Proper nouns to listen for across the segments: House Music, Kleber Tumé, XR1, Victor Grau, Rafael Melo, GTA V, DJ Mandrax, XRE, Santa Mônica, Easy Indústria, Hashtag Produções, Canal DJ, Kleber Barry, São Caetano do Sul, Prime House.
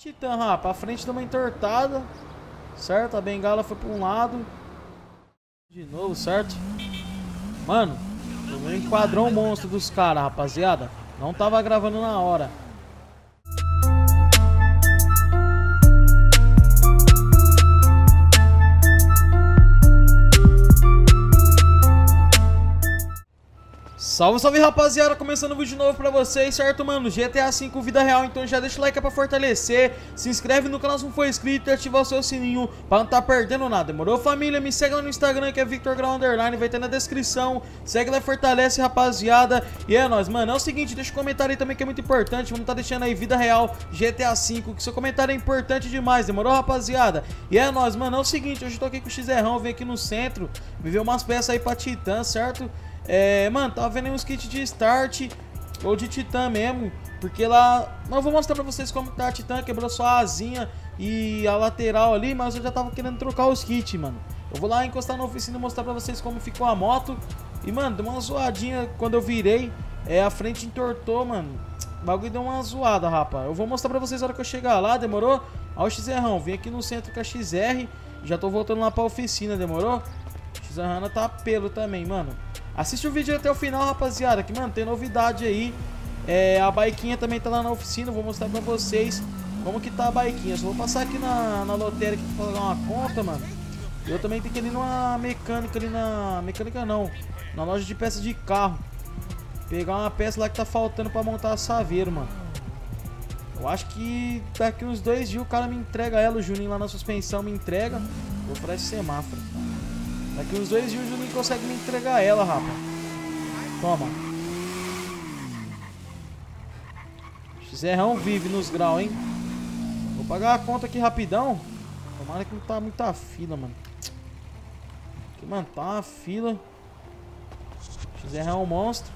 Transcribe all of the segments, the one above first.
Titã, pra frente deu uma entortada, certo? A bengala foi pra um lado. De novo, certo? Mano, eu enquadrou o monstro dos caras, rapaziada. Não tava gravando na hora. Salve, salve, rapaziada, começando o vídeo novo pra vocês, certo, mano? GTA V, vida real, então já deixa o like pra fortalecer, se inscreve no canal se não for inscrito e ativa o seu sininho pra não tá perdendo nada, demorou, família? Me segue lá no Instagram, que é Victor Grau _, vai ter na descrição, segue lá, fortalece, rapaziada, e é nóis, mano. É o seguinte, deixa um comentário aí também que é muito importante, vamos tá deixando aí vida real, GTA V, que seu comentário é importante demais, demorou, rapaziada? E é nóis, mano, é o seguinte, hoje eu tô aqui com o XR1, vim aqui no centro, me veio umas peças aí pra Titã, certo? É, mano, tava vendo uns kits de start ou de Titã mesmo, porque lá... Não, eu vou mostrar pra vocês como tá a Titã, quebrou só a asinha e a lateral ali, mas eu já tava querendo trocar os kits, mano. Eu vou lá encostar na oficina e mostrar pra vocês como ficou a moto. E, mano, deu uma zoadinha quando eu virei, a frente entortou, mano. O bagulho deu uma zoada, rapaz. Eu vou mostrar pra vocês a hora que eu chegar lá, demorou? Ó o XRão, vim aqui no centro com a XR, já tô voltando lá pra oficina, demorou? XRana tá pelo também, mano. Assiste o vídeo até o final, rapaziada, que, mano, tem novidade aí. A biquinha também tá lá na oficina, vou mostrar pra vocês como que tá a biquinha. Só vou passar aqui na lotérica pra dar uma conta, mano. Eu também tenho que ir ali numa mecânica, ali na... Mecânica não, na loja de peça de carro. Pegar uma peça lá que tá faltando pra montar a Saveiro, mano. Eu acho que daqui uns 2 dias o cara me entrega ela, o Juninho lá na suspensão me entrega. Vou pra esse semáforo. Daqui uns 2 dias o Juninho consegue me entregar ela, rapaz. Toma. XRão vive nos graus, hein? Vou pagar a conta aqui rapidão. Tomara que não tá muita fila, mano. Porque, mano, tá uma fila. XRão monstro.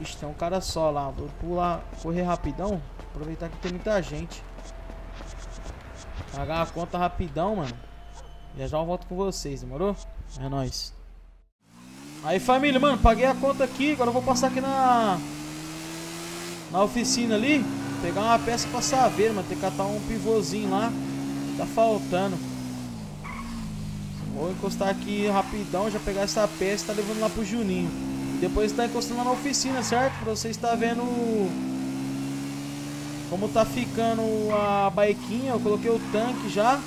Ixi, tem um cara só lá. Vou pular, correr rapidão. Aproveitar que tem muita gente. Pagar a conta rapidão, mano. Já já eu volto com vocês, demorou? É nóis. Aí, família, mano, paguei a conta aqui. Agora eu vou passar aqui na oficina ali, pegar uma peça pra saber, mano. Tem que catar um pivôzinho lá, tá faltando. Vou encostar aqui rapidão, já pegar essa peça e tá levando lá pro Juninho. E depois tá encostando lá na oficina, certo? Pra vocês tá vendo como tá ficando a biquinha. Eu coloquei o tanque já.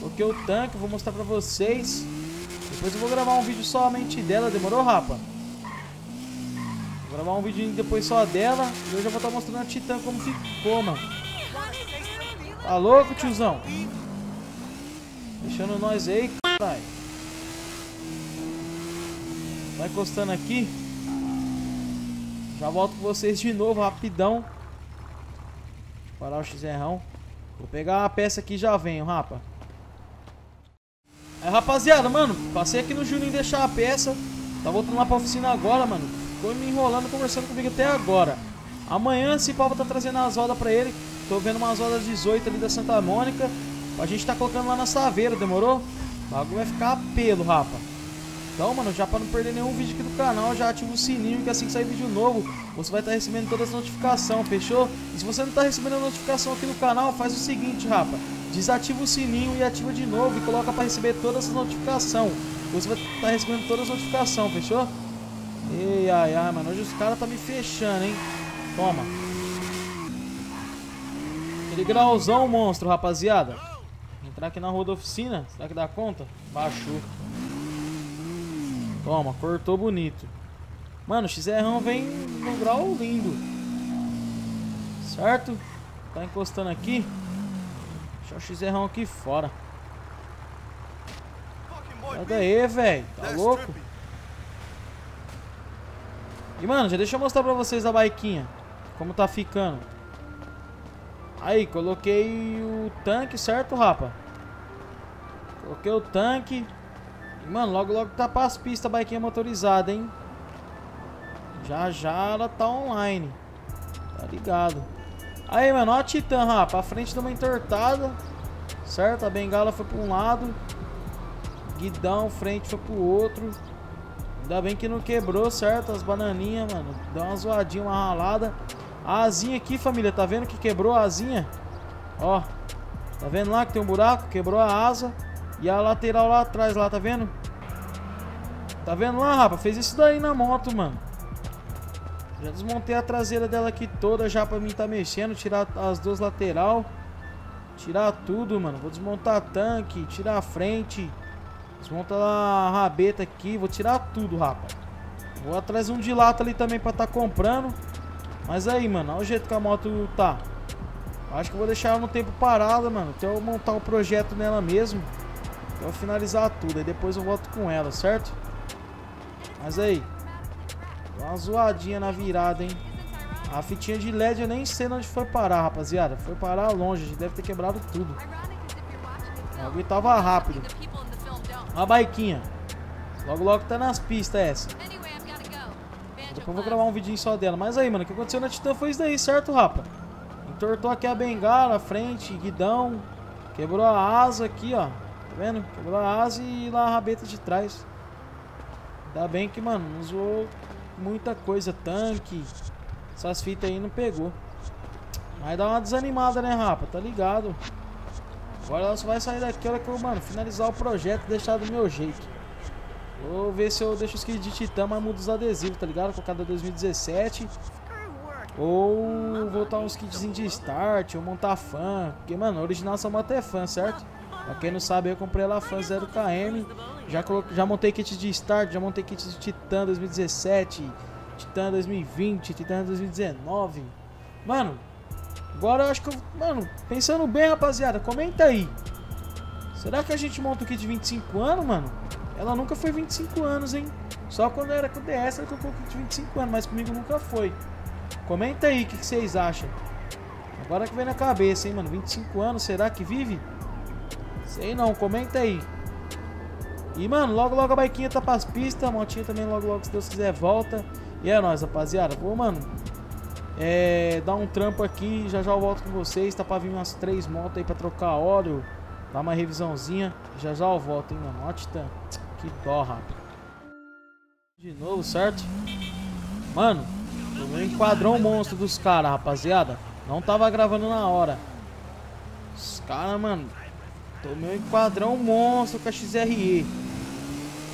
Coloquei o tanque, vou mostrar pra vocês. Depois eu vou gravar um vídeo somente dela, demorou, rapa? Vou gravar um vídeo depois só dela. E eu já vou estar mostrando a Titã como ficou, mano. Tá louco, tiozão? Deixando nós aí, caralho. Vai encostando aqui. Já volto com vocês de novo, rapidão. Deixa eu parar o XRão. Vou pegar a peça aqui e já venho, rapa. É, rapaziada, mano, passei aqui no Juninho deixar a peça. Tá voltando lá pra oficina agora, mano. Ficou me enrolando, conversando comigo até agora. Amanhã esse pau tá trazendo as rodas pra ele. Tô vendo umas rodas 18 ali da Santa Mônica. A gente tá colocando lá na Saveira, demorou? O bagulho vai ficar pelo, rapa. Então, mano, já pra não perder nenhum vídeo aqui do canal, já ativa o sininho, que assim que sair vídeo novo, você vai estar recebendo todas as notificações, fechou? E se você não tá recebendo a notificação aqui no canal, faz o seguinte, rapa. Desativa o sininho e ativa de novo e coloca para receber todas as notificações. Você vai estar recebendo todas as notificações, fechou? Ei, ai, ai, mano. Hoje os caras tá me fechando, hein? Toma. Aquele grauzão monstro, rapaziada. Vou entrar aqui na rua da oficina. Será que dá conta? Baixou. Toma, cortou bonito. Mano, o XRão vem no grau lindo. Certo? Tá encostando aqui. O XRão aqui fora. Sai daí, velho. Tá louco? E, mano, já deixa eu mostrar pra vocês a biquinha, como tá ficando. Aí, coloquei o tanque, certo, rapa? Coloquei o tanque. E, mano, logo, logo tá pras pistas a biquinha motorizada, hein? Já, já ela tá online. Tá ligado? Aí, mano, ó a Titã, rapa. A frente deu uma entortada, certo? A bengala foi pra um lado, guidão, frente foi pro outro. Ainda bem que não quebrou, certo? As bananinhas, mano, deu uma zoadinha, uma ralada. A asinha aqui, família. Tá vendo que quebrou a asinha? Ó. Tá vendo lá que tem um buraco? Quebrou a asa. E a lateral lá atrás, lá, tá vendo? Tá vendo lá, rapaz? Fez isso daí na moto, mano. Já desmontei a traseira dela aqui toda já pra mim tá mexendo. Tirar as duas lateral. Tirar tudo, mano. Vou desmontar tanque, tirar a frente. Desmonta a rabeta aqui. Vou tirar tudo, rapaz. Vou atrás um de lata ali também pra tá comprando. Mas aí, mano, olha o jeito que a moto tá. Acho que eu vou deixar ela no tempo parada, mano. Até eu montar o projeto nela mesmo. Até eu finalizar tudo. Aí depois eu volto com ela, certo? Mas aí. Dá uma zoadinha na virada, hein? A fitinha de LED eu nem sei onde foi parar, rapaziada. Foi parar longe. A gente deve ter quebrado tudo. O bagulho tava rápido. Uma baiquinha. Logo, logo tá nas pistas essa. Depois eu vou gravar um vidinho só dela. Mas aí, mano, o que aconteceu na Titan foi isso daí, certo, rapa? Entortou aqui a bengala, frente, guidão. Quebrou a asa aqui, ó. Tá vendo? Quebrou a asa e lá a rabeta de trás. Ainda bem que, mano, não zoou muita coisa. Tanque. Essas fitas aí não pegou. Mas dá uma desanimada, né, rapa? Tá ligado? Agora ela só vai sair daqui, olha que eu, mano, finalizar o projeto e deixar do meu jeito. Vou ver se eu deixo os kits de Titã, mas mudo os adesivos, tá ligado? Colocar da 2017. Ou voltar uns kits de start, ou montar fã. Porque, mano, a original só moto é fã, certo? Pra quem não sabe, eu comprei ela fã 0km. Já montei kit de start, já montei kit de Titã 2017, Titã 2020, Titã 2019. Mano... Agora eu acho que eu... Mano, pensando bem, rapaziada, comenta aí. Será que a gente monta o kit de 25 anos, mano? Ela nunca foi 25 anos, hein? Só quando era com o DS ela colocou o kit de 25 anos, mas comigo nunca foi. Comenta aí o que vocês acham. Agora que vem na cabeça, hein, mano? 25 anos, será que vive? Sei não, comenta aí. E, mano, logo logo a baiquinha tá pras pistas, a motinha também logo logo, se Deus quiser, volta. E é nóis, rapaziada. Vou, mano... dar um trampo aqui, já já eu volto com vocês. Tá pra vir umas 3 motos aí pra trocar óleo, dar uma revisãozinha. Já já eu volto, hein, mano. Ó, Titã, que dó, rápido. De novo, certo? Mano, eu enquadrou um monstro dos caras, rapaziada. Não tava gravando na hora. Os caras, mano, tomei um enquadrão monstro com a XRE.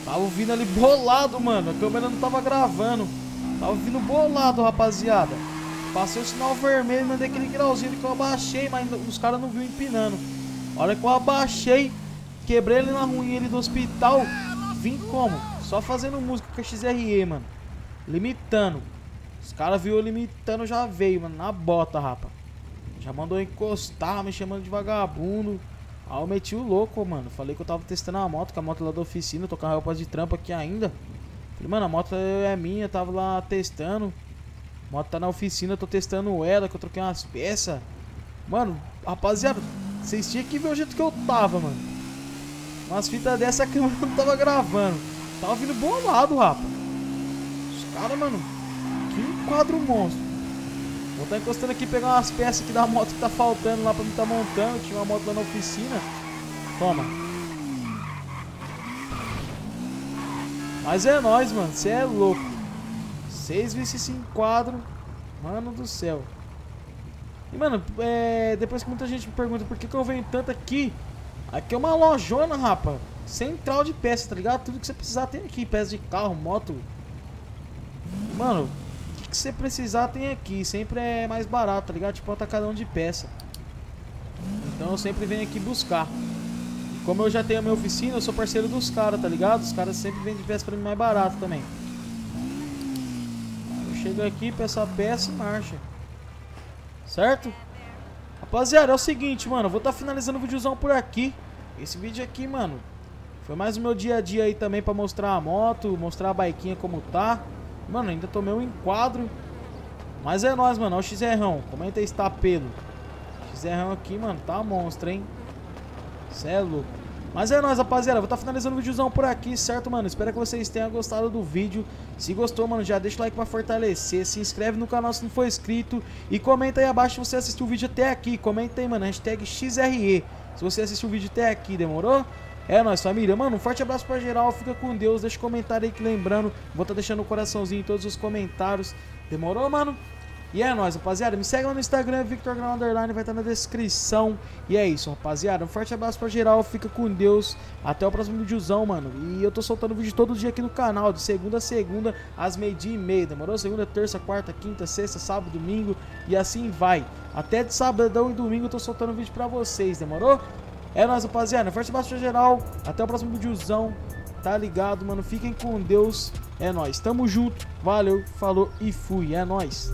Tava vindo ali bolado, mano. A câmera não tava gravando. Tava vindo bolado, rapaziada. Passei o sinal vermelho, mandei aquele grauzinho que eu abaixei, mas os caras não viram empinando. Olha que eu abaixei, quebrei ele na ruinha ele do hospital. Vim como? Só fazendo música com a XRE, mano. Limitando. Os caras viram eu limitando, já veio, mano, na bota, rapa. Já mandou encostar, me chamando de vagabundo. Aí eu meti o louco, mano. Falei que eu tava testando a moto, com a moto lá da oficina, tô com a roupa de trampa aqui ainda. Falei, mano, a moto é minha, eu tava lá testando. A moto tá na oficina, eu tô testando ela, que eu troquei umas peças. Mano, rapaziada, vocês tinham que ver o jeito que eu tava, mano. Umas fitas dessa a câmera não tava gravando. Tava vindo bolado, rapaz. Os caras, mano, que enquadro monstro. Vou tá encostando aqui, pegar umas peças aqui da moto que tá faltando lá pra mim tá montando. Tinha uma moto lá na oficina. Toma. Mas é nóis, mano, você é louco. Vocês viram esse enquadro, mano do céu. E, mano, depois que muita gente me pergunta por que eu venho tanto aqui. Aqui é uma lojona, rapa. Central de peças, tá ligado? Tudo que você precisar tem aqui. Peças de carro, moto. Mano, o que você precisar tem aqui. Sempre é mais barato, tá ligado? Tipo, atacadão de peça. Então eu sempre venho aqui buscar. E como eu já tenho a minha oficina, eu sou parceiro dos caras, tá ligado? Os caras sempre vendem peças pra mim mais barato também. Chega aqui, peça a peça e marcha. Certo? Rapaziada, é o seguinte, mano. Eu vou estar finalizando o videozão por aqui. Esse vídeo aqui, mano, foi mais o meu dia a dia aí também pra mostrar a moto, mostrar a baiquinha como tá. Mano, ainda tomei um enquadro. Mas é nóis, mano. Olha o XRão. Comenta aí se tá pelo. XRão aqui, mano, tá monstro, hein? Cê é louco. Mas é nóis, rapaziada, vou estar finalizando o videozão por aqui, certo, mano? Espero que vocês tenham gostado do vídeo. Se gostou, mano, já deixa o like pra fortalecer. Se inscreve no canal se não for inscrito. E comenta aí abaixo se você assistiu o vídeo até aqui. Comenta aí, mano, hashtag XRE se você assistiu o vídeo até aqui, demorou? É nóis, família. Mano, um forte abraço pra geral. Fica com Deus, deixa o comentário aí que lembrando. Vou estar deixando o coraçãozinho em todos os comentários. Demorou, mano? E é nóis, rapaziada. Me segue lá no Instagram, Victor Grau Underline, vai estar na descrição. E é isso, rapaziada. Um forte abraço pra geral, fica com Deus. Até o próximo videozão, mano. E eu tô soltando vídeo todo dia aqui no canal, de segunda a segunda, às 12h30, demorou? Segunda, terça, quarta, quinta, sexta, sábado, domingo. E assim vai. Até de sabadão e domingo eu tô soltando vídeo pra vocês, demorou? É nóis, rapaziada. Um forte abraço pra geral. Até o próximo videozão. Tá ligado, mano? Fiquem com Deus. É nóis, tamo junto, valeu, falou e fui, é nóis.